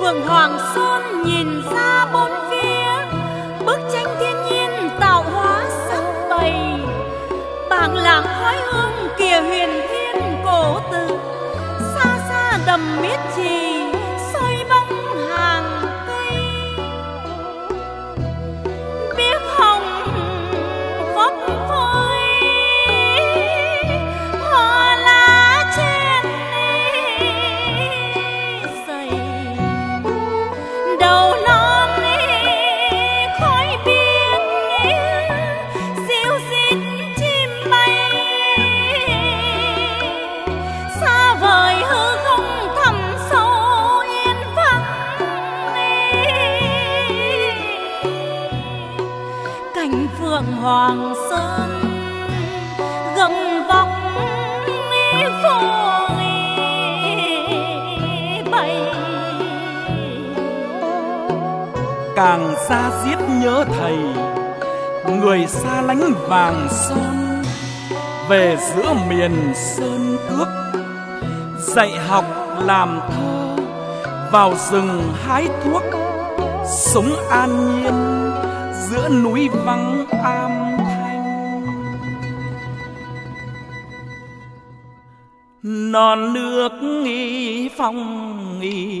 phường Hoàng Xuân nhìn ra bốn phía, bức tranh thiên nhiên tạo hóa sắc bày. Bảng làng khói hương kìa huyền thiên cổ tự, xa xa đầm miết trì soi bóng hàng cây. Biếc hồng phấp phới hoa lá trên dày, đầu non khói biếc diêu diết chim bay. Xa vời hư không thẳm sâu yên vắng, cảnh phượng Hoàng Sơn gầm vọng phôi bay. Càng xa xiết nhớ thầy, người xa lánh vàng son, về giữa miền sơn cước, dạy học làm thơ, vào rừng hái thuốc, sống an nhiên giữa núi vắng am thanh. Non nước nghi phong nghi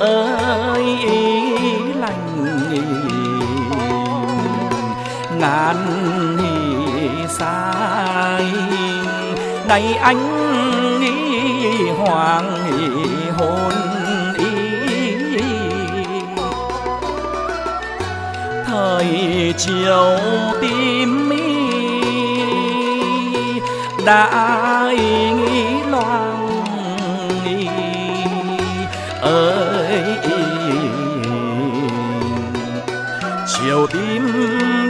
ơi lành ngàn hỉ sai nay anh nghĩ hoàng hỉ hồn thời chiều tím đã nghĩ loang ơi chiều tím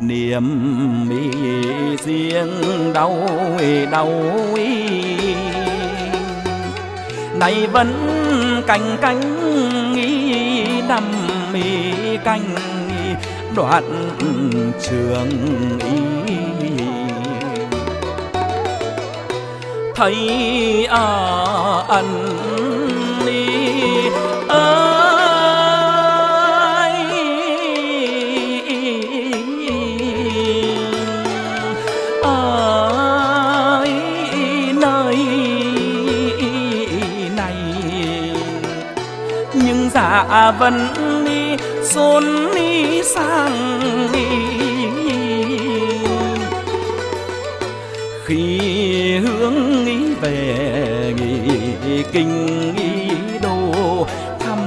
niềm ý riêng đau đau ý này vẫn cành cánh nghĩ đầm mì canh đoạn trường ý thấy ẩn đi vẫn đi xôn đi sang đi khi hướng nghĩ về nghỉ kinh ý đồ thăm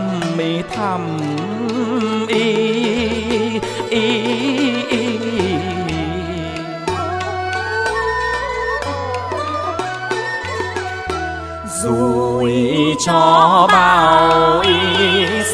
ý. Rồi cho bao ý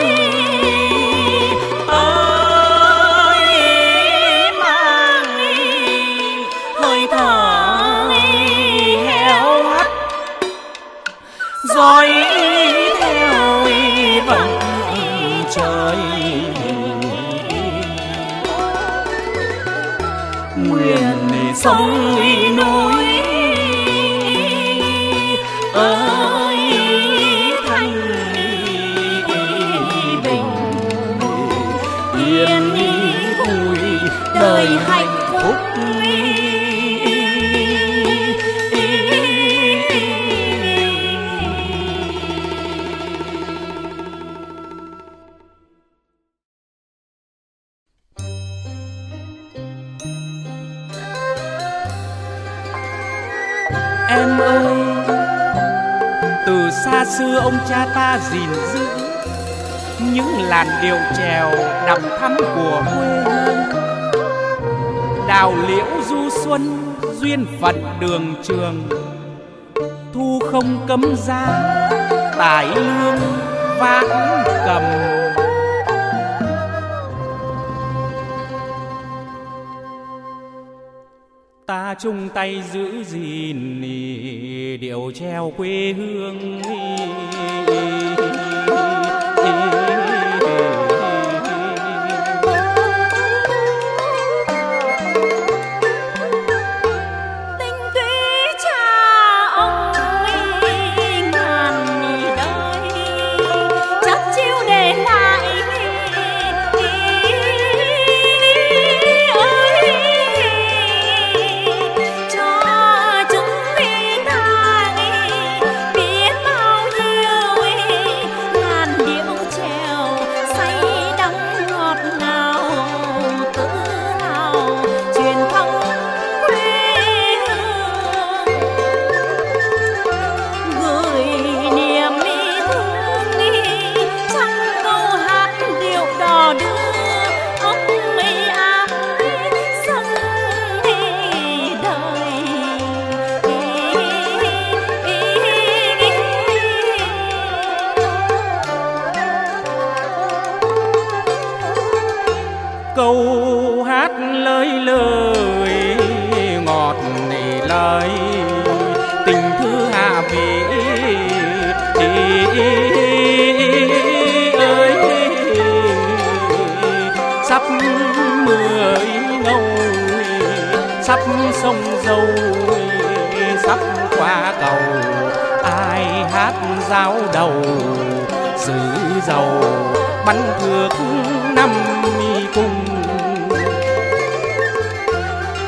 ý rồi theo ý vẫn trời nguyện sống ý núi ơi thanh bình yên ý vui đời hạnh phúc xưa. Ông cha ta gìn giữ những làn điệu chèo đằm thắm của quê hương, đào liễu du xuân duyên phận đường trường, thu không cấm ra tải lương vãn cầm. Ta chung tay giữ gìn điệu treo quê hương. Sông dâu sắp qua cầu, ai hát giáo đầu giữ dầu bắn thước năm cùng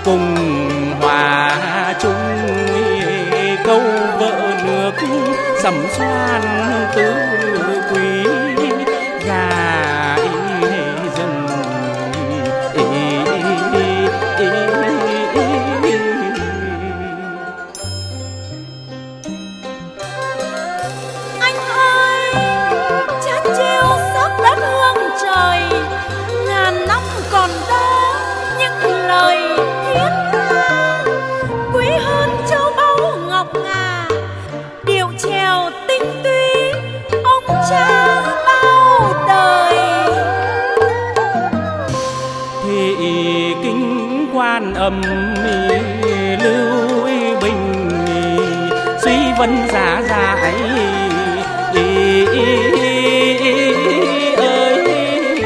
cùng hòa chung câu vợ nước sầm xoan tứ quý gà rừng. Âm lưu bình suy vấn giá giải ơi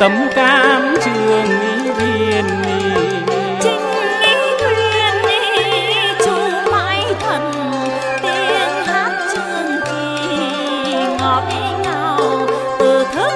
tấm cam trường viên chính thuyền chú mãi thần tiếng hát trường kỳ ngọt ngào từ thức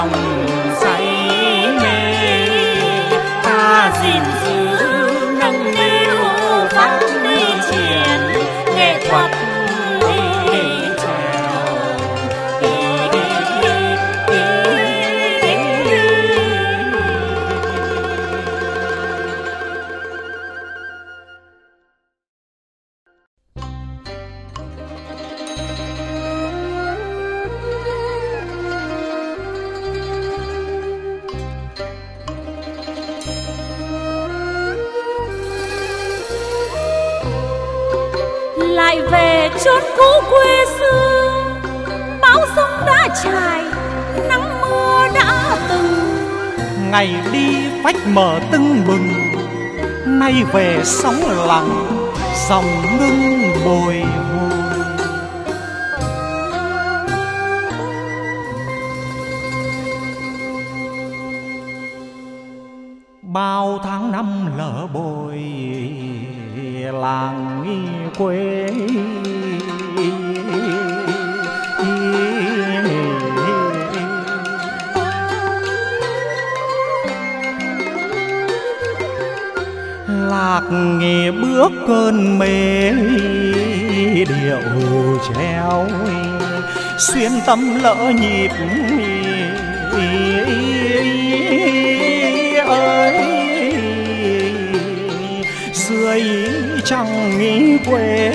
lòng say mê, ta gìn giữ nâng niu phát đi triển nghệ thuật đi trèo. Lại về chốn cũ quê xưa, bão giông đã trải, nắng mưa đã từng. Ngày đi phách mở tưng bừng, nay về sóng lặng, dòng ngưng bồi hồi. Bao tháng năm lỡ bồi làng quê, lạc nghề bước cơn mê điệu treo, xuyên tâm lỡ nhịp ơi dưới chẳng nghĩ quê,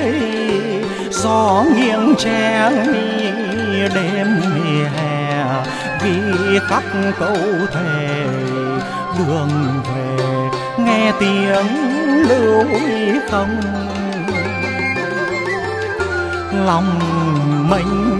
gió nghiêng che đêm hè ghi khắc câu thề đường về, nghe tiếng lưu không lòng mình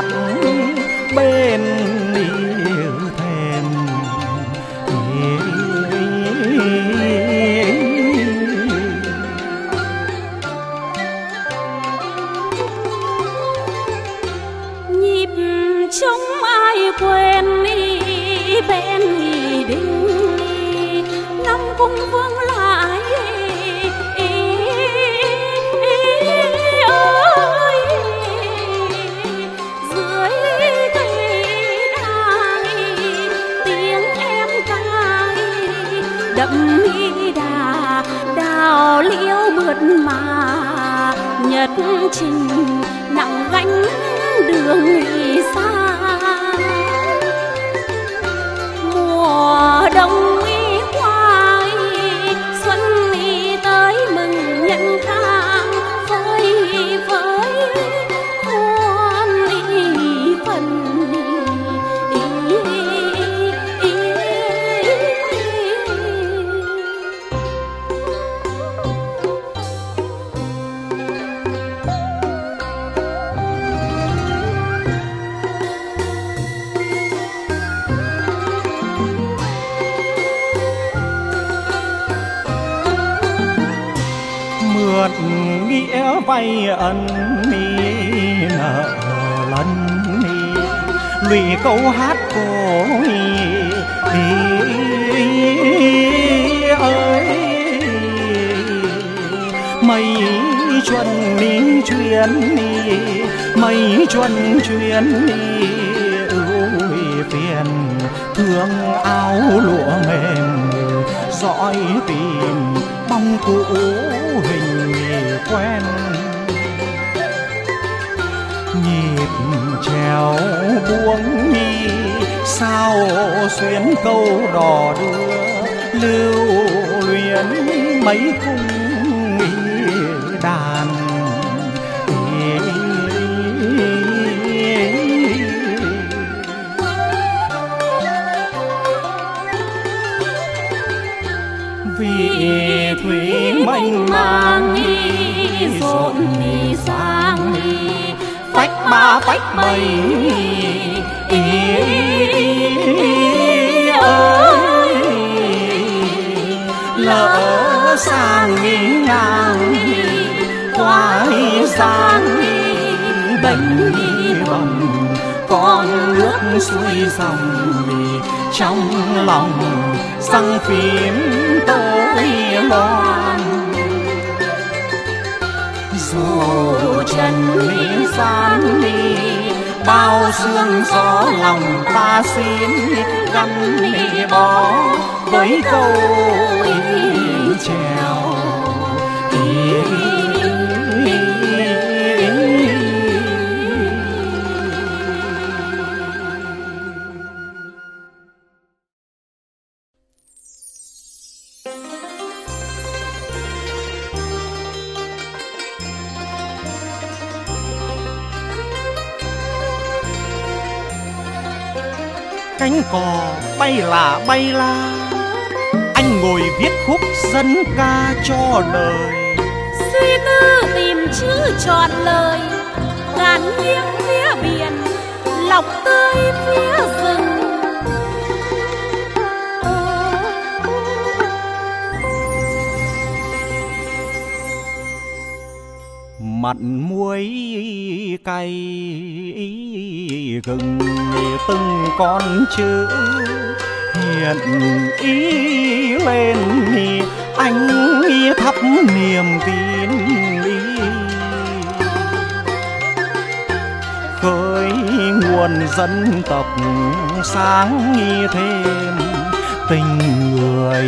bên thềm. Nhịp trống ai quên đi bên đình, năm cung vương lại đà đào liễu mượt mà, nhật trình nặng gánh đường đi xa. Mùa đông đi qua xuân đi tới mừng nhân khang với con đi phần nghĩa vay ân nợ lần lụy câu hát cô ơi mấy chuẩn chuyến đi ưu phiền thương áo lụa mềm dõi tìm bóng cũ hình quen. Nhịp trèo buông nhi sao xuyến câu đò đưa lưu luyến mấy cung đàn. Vì thủy mênh mang rộn đi sang đi phách ba phách bảy ơi, lỡ sang đi ngang đi qua đi sang đi bánh đi vòng con nước xuôi dòng đi trong lòng sang phím tới loan. dù trần lý gian ly, bao sương gió lòng ta xin gắn ly bó với câu ý trèo cánh cò bay là bay la. Anh ngồi viết khúc dân ca cho đời, suy tư tìm chữ trọn lời, ngàn nghiêng phía biển, lọc tươi phía rừng. Mặn muối cay gừng từng con chữ hiện ý lên, anh thắp niềm tin ý khơi nguồn dân tộc sáng nghi thêm tình người.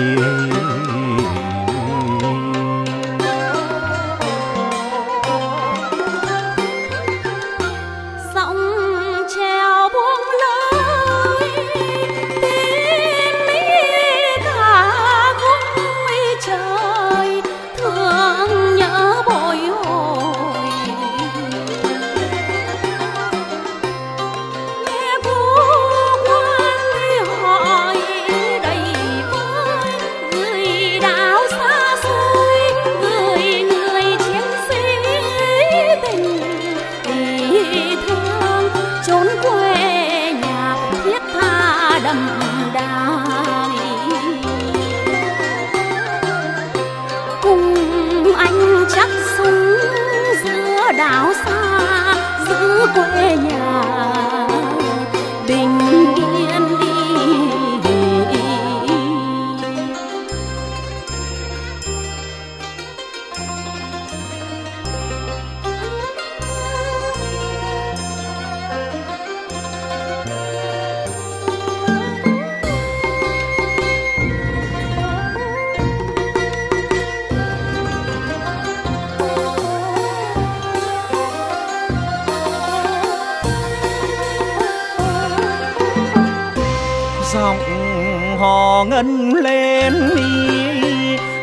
Hò ngân lên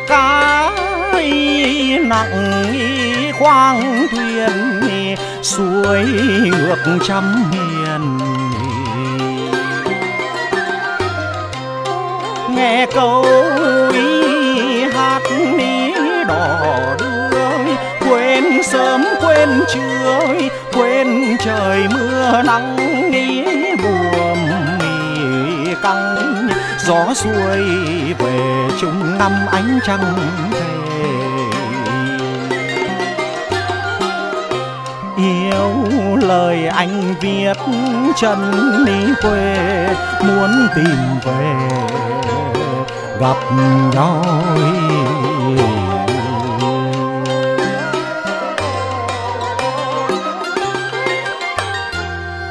cá nặng khoang thuyền xuôi ngược trăm miền. Nghe câu hát đỏ đưa quên sớm quên trưa quên trời mưa nắng buồm căng gió xuôi về chung năm ánh trăng thề. Yêu lời anh viết chân đi quê muốn tìm về gặp nhau.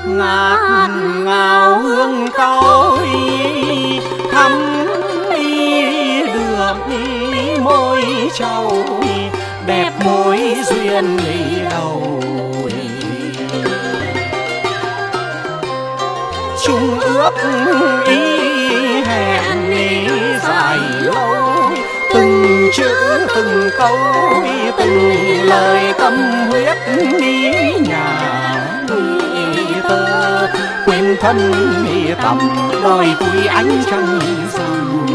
Ngạt ngào hương côi thắm được môi trầu đẹp mối duyên đầu. Chung ước ý hẹn dài lâu, từng chữ từng câu từng lời tâm huyết ý nhà quên thân mê tầm đôi vui ánh trăng rằm.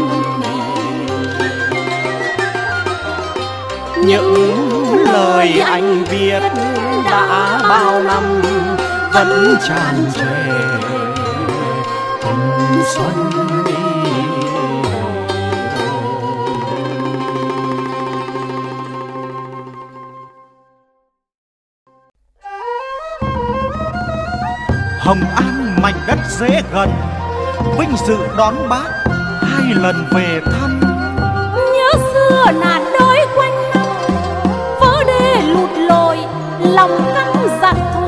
Những lời anh viết đã bao năm vẫn tràn trề tình xuân đi. Hồng An mảnh đất dễ gần, vinh dự đón Bác 2 lần về thăm. Nhớ xưa nạn đói quanh năm, vỡ đê lụt lội, lòng ngăn giặc thù.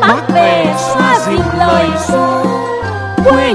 Bác về xoa dịu lời ru, quê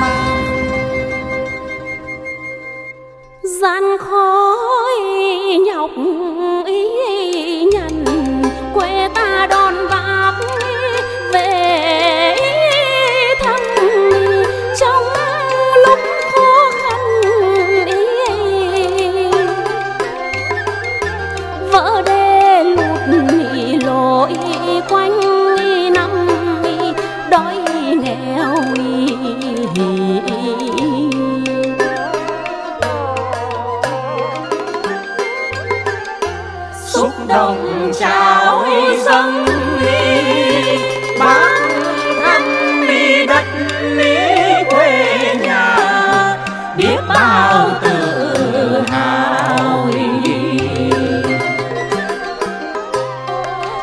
nan. Gian khói nhọc ý nhằn, quê ta đòn vác về thăm. Trong lúc khó khăn ý, vỡ đê lụt lội quanh năm, đói nghèo đồng chào dâng đi, bác thăm đi đất lý quê nhà, biết bao tự hào.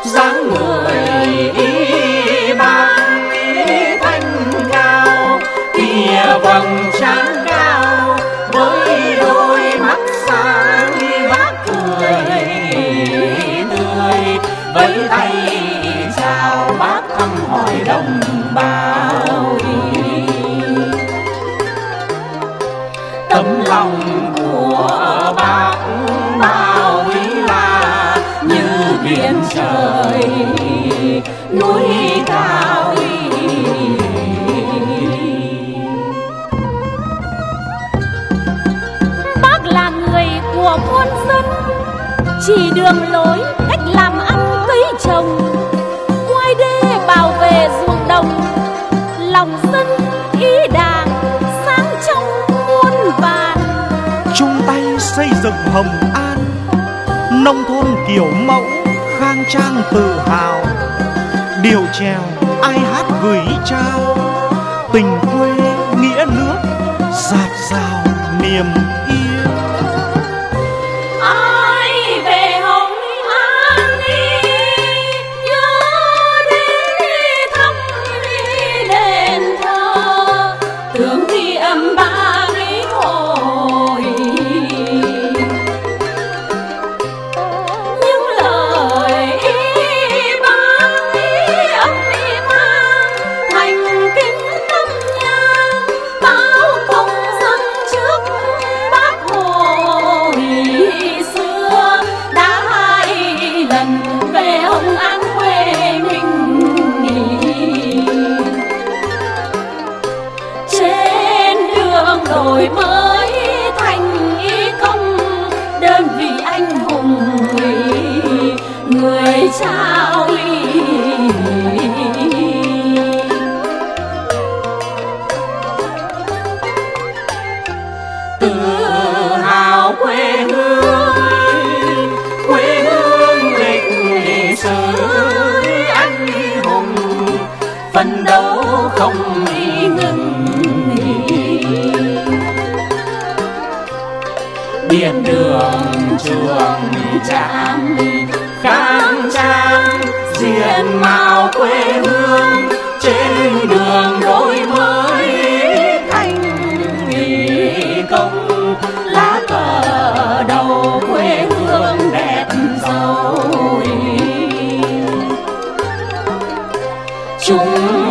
Dáng người y băng y thanh cao, kia vầng trán cao với đôi mắt sáng, bác cười vẫy tay chào. Bác thăm hỏi đồng bào, tấm lòng của bác bao là như biển trời núi cao. Bác là người của con dân, chỉ đường lối cách làm ăn trồng, quay đê bảo vệ ruộng đồng, lòng dân ý đảng sáng trong muôn vàn. Chung tay xây dựng Hồng An, nông thôn kiểu mẫu khang trang tự hào. Điều chèo ai hát gửi trao, tình quê nghĩa nước dạt dào niềm yên. Biển đường trường trạm khang trang, diện mạo quê hương trên đường đổi mới thành công. Lá cờ đầu quê hương đẹp dấu, chung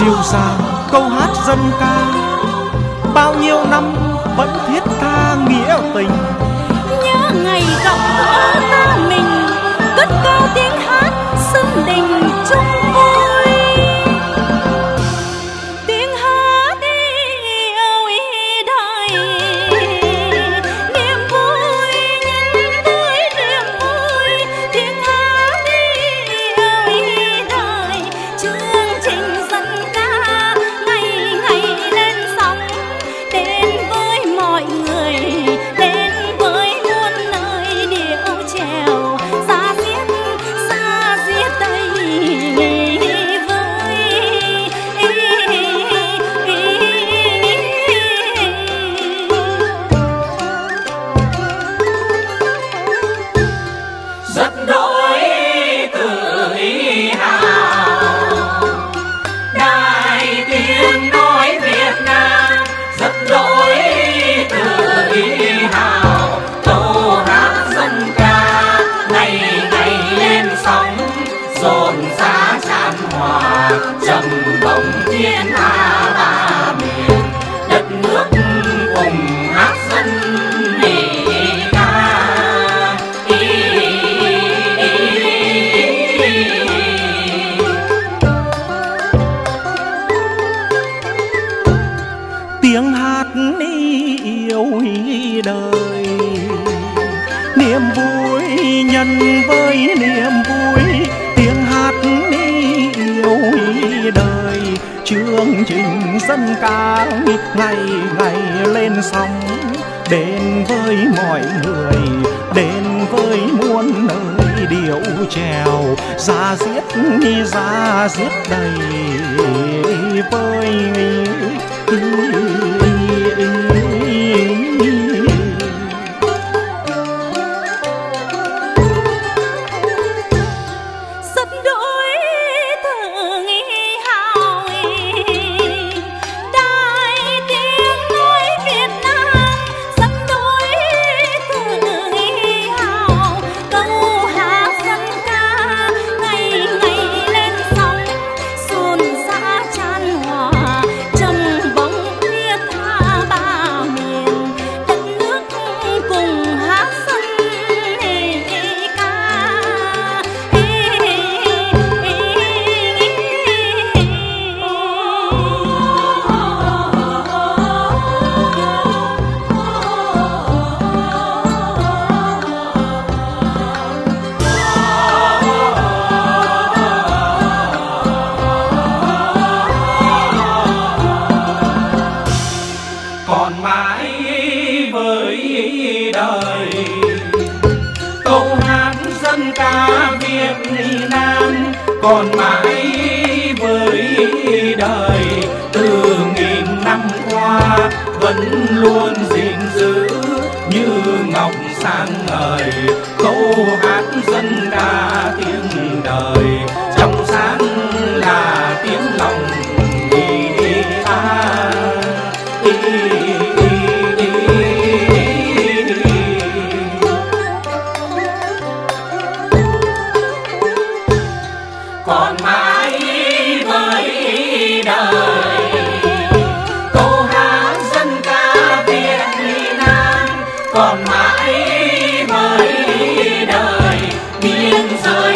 Dịu dàng câu hát dân ca, bao nhiêu năm vẫn thiết tha nghĩa tình. Nhớ ngày gặp gỡ ta mình, cất cao tiếng hát xưng đình chung vui. Tiếng hát yêu ý đời, niềm vui nhân với niềm vui. Tiếng hát yêu ý đời, chương trình dân ca ngày ngày lên sóng. Đến với mọi người, đến với trình dân ca ngày ngày lên sóng, đến với mọi người, đến với muôn nơi điệu trèo ra diết đầy với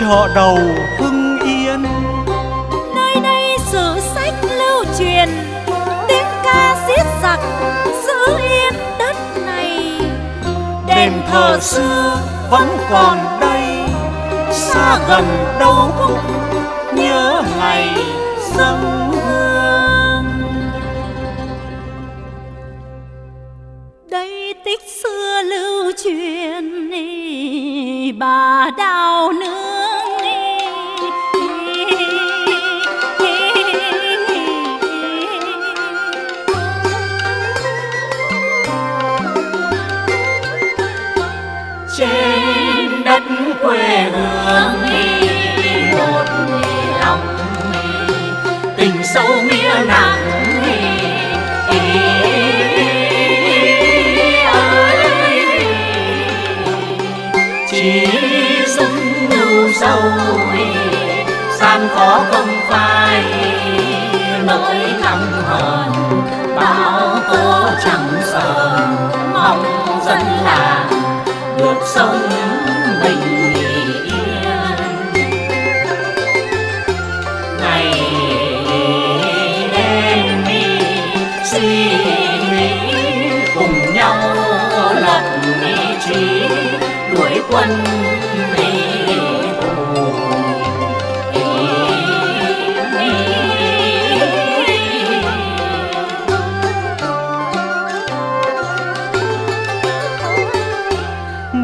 chợ đầu Hưng Yên. Nơi đây sử sách lưu truyền, tiếng ca xiết giặc giữ yên đất này. Đền thờ xưa vẫn còn đây, xa gần đâu cũng nhớ ngày dâng hương. Đây tích xưa lưu truyền bà Đào Nương. Quê hương một lòng tình sâu nghĩa nặng ơi, chỉ dũng lưu sâu gian khó không phai nỗi thầm hờn bao tố chẳng sợ mong dân làng được sống bình. Quân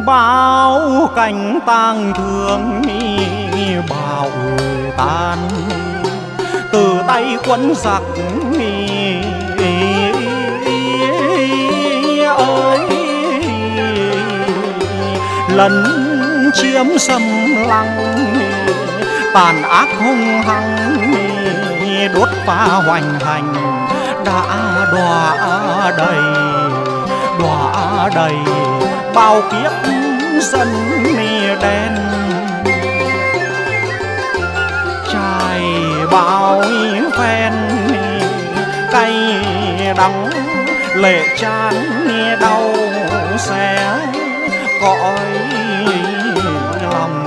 bao cánh tang thương bao tan. tay quấn giặc ơi, lấn chiếm xâm lăng tàn ác hung hăng, đốt phá hoành hành đã đọa đầy bao kiếp dân đen. Trải bao phen cay đắng lệ chan đau xé cõi lòng.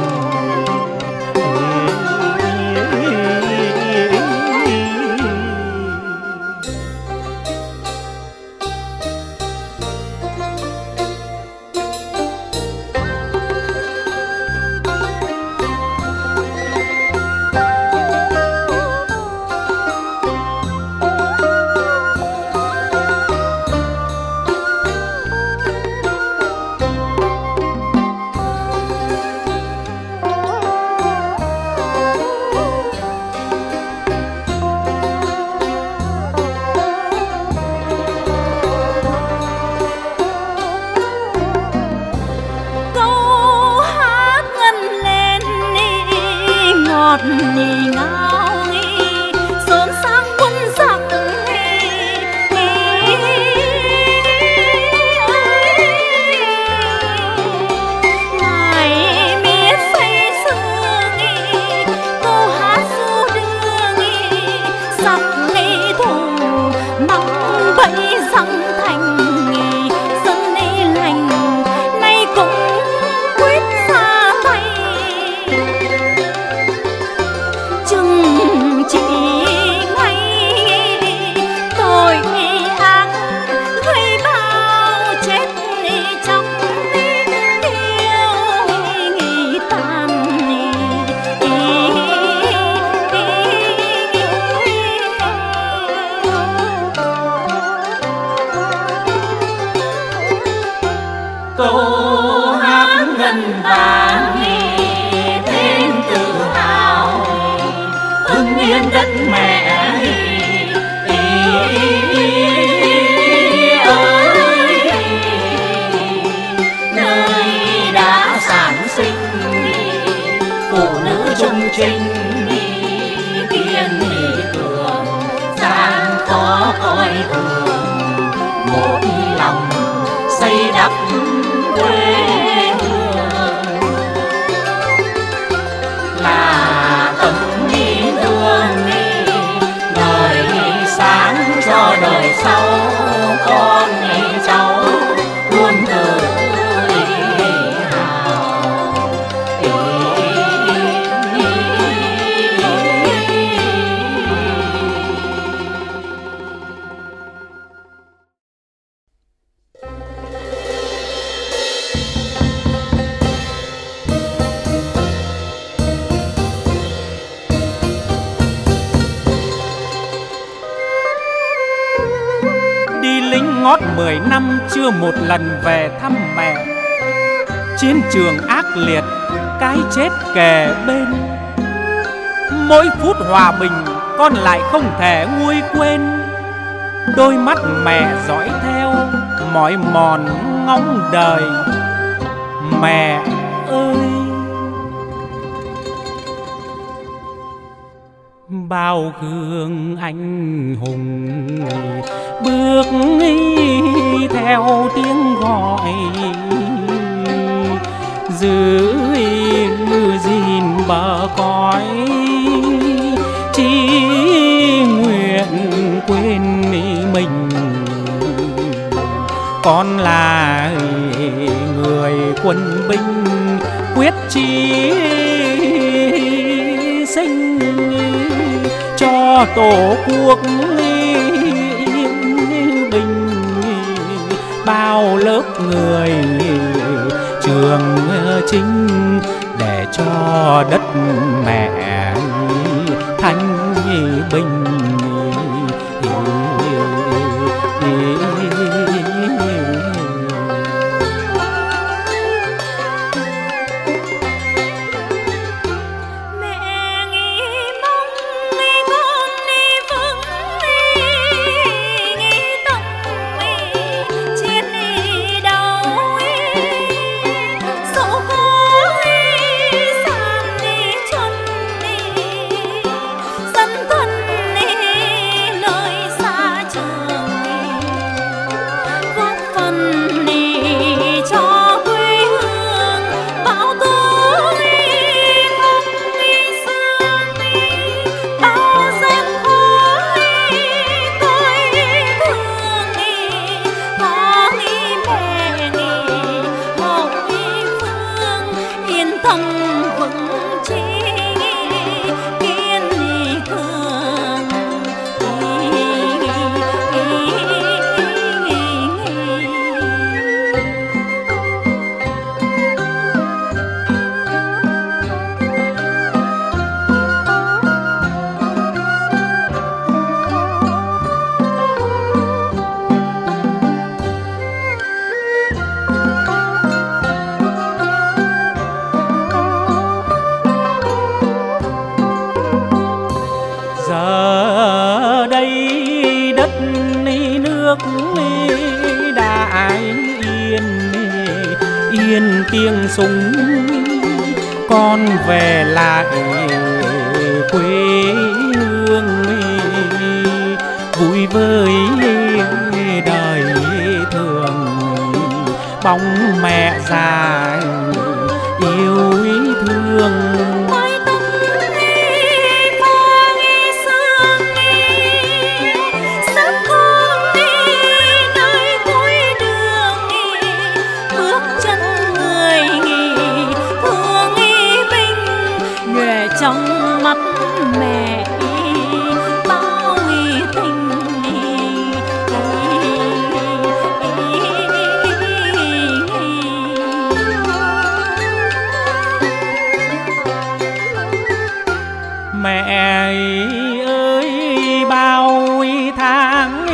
Chưa một lần về thăm mẹ, chiến trường ác liệt, cái chết kề bên. Mỗi phút hòa bình con lại không thể nguôi quên. Đôi mắt mẹ dõi theo mỏi mòn ngóng đời. Mẹ ơi, bao gương anh hùng bước theo tiếng gọi, giữ gìn bờ cõi chỉ nguyện quên mình. Con là người quân binh quyết chí sinh cho tổ quốc bình. Bao lớp người trường chính để cho đất mẹ thanh bình. Mẹ nghĩ mong con tiếng súng con về lại quê hương, vui với đời thường bóng mẹ già yêu thương. Trong mắt mẹ bao tình mẹ ơi, bao tháng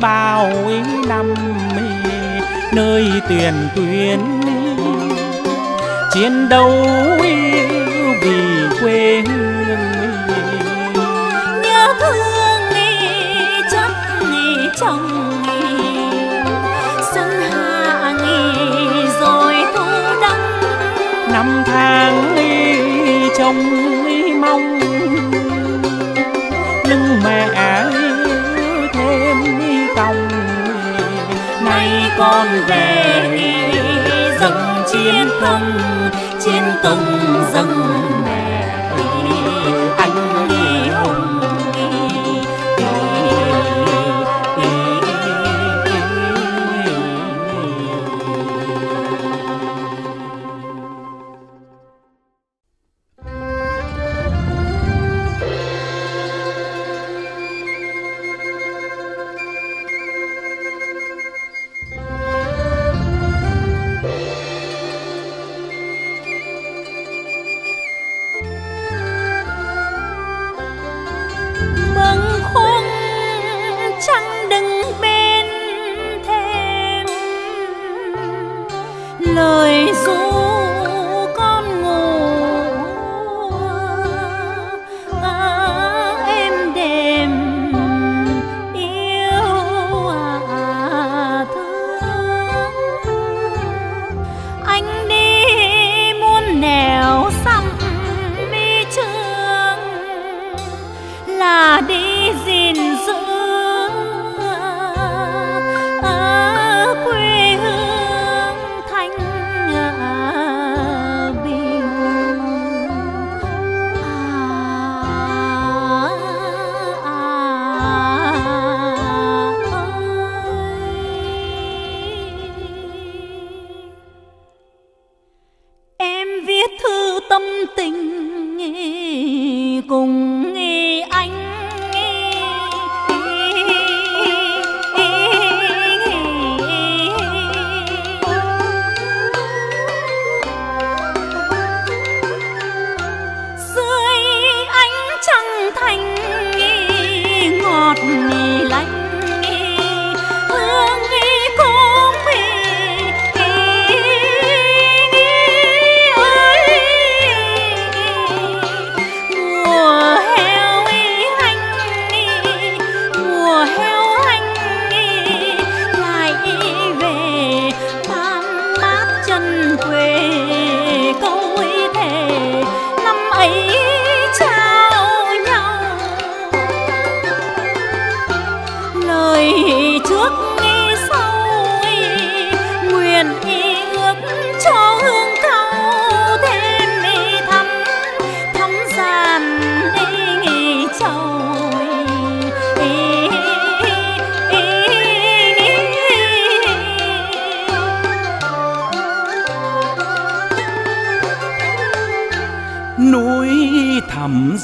bao năm nơi tiền tuyến chiến đấu vì quê hương, nhớ thương chất chồng sân hạ rồi thu đông năm tháng trông mong lưng mẹ thêm còng, nay con về dâng chiến công chiến công dâng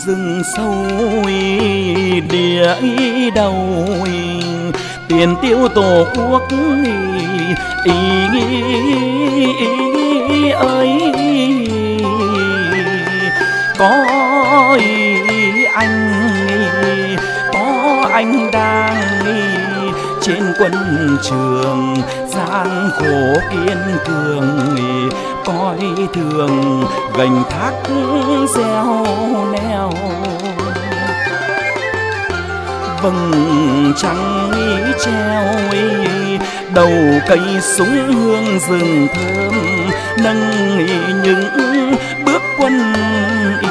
rừng sâu địa đầu tiền tiêu tổ quốc ý ơi, có anh đang trên quân trường gian khổ kiên cường, coi thường gành thác gieo neo vầng trăng treo đầu cây súng hương rừng thơm nâng những bước quân y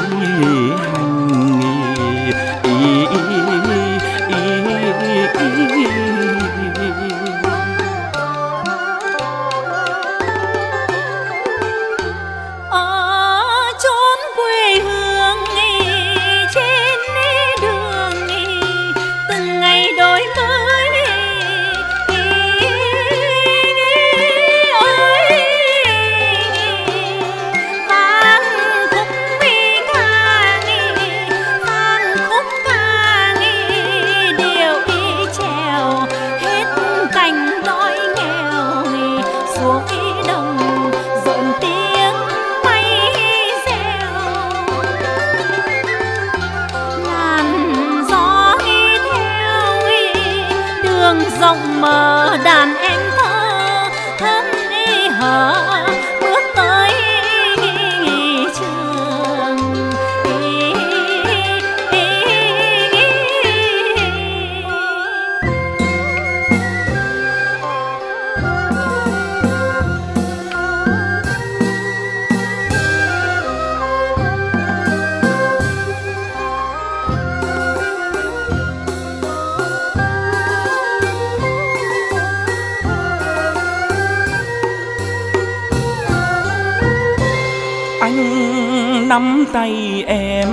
hành nắm tay em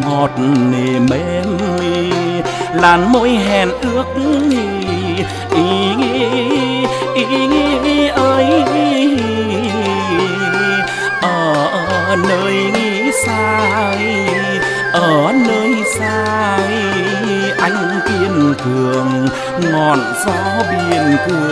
ngọt mềm mềm làn môi hẹn ước ý ơi ở nơi xa anh kiên cường ngọn gió biên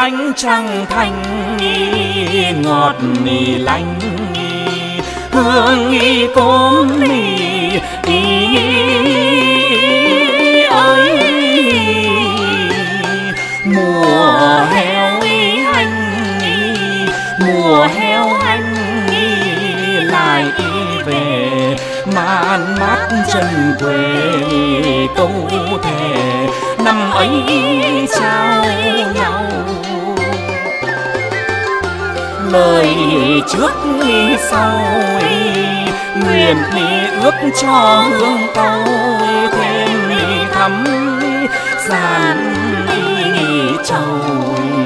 anh trăng thành ngọt lành hương cốm ơi mùa heo anh mùa heo anh lại về man mát chân quê câu thề năm ấy trao nhau lời trước đi sau nguyện đi ước cho hương câu thêm thắm dàn đi trầu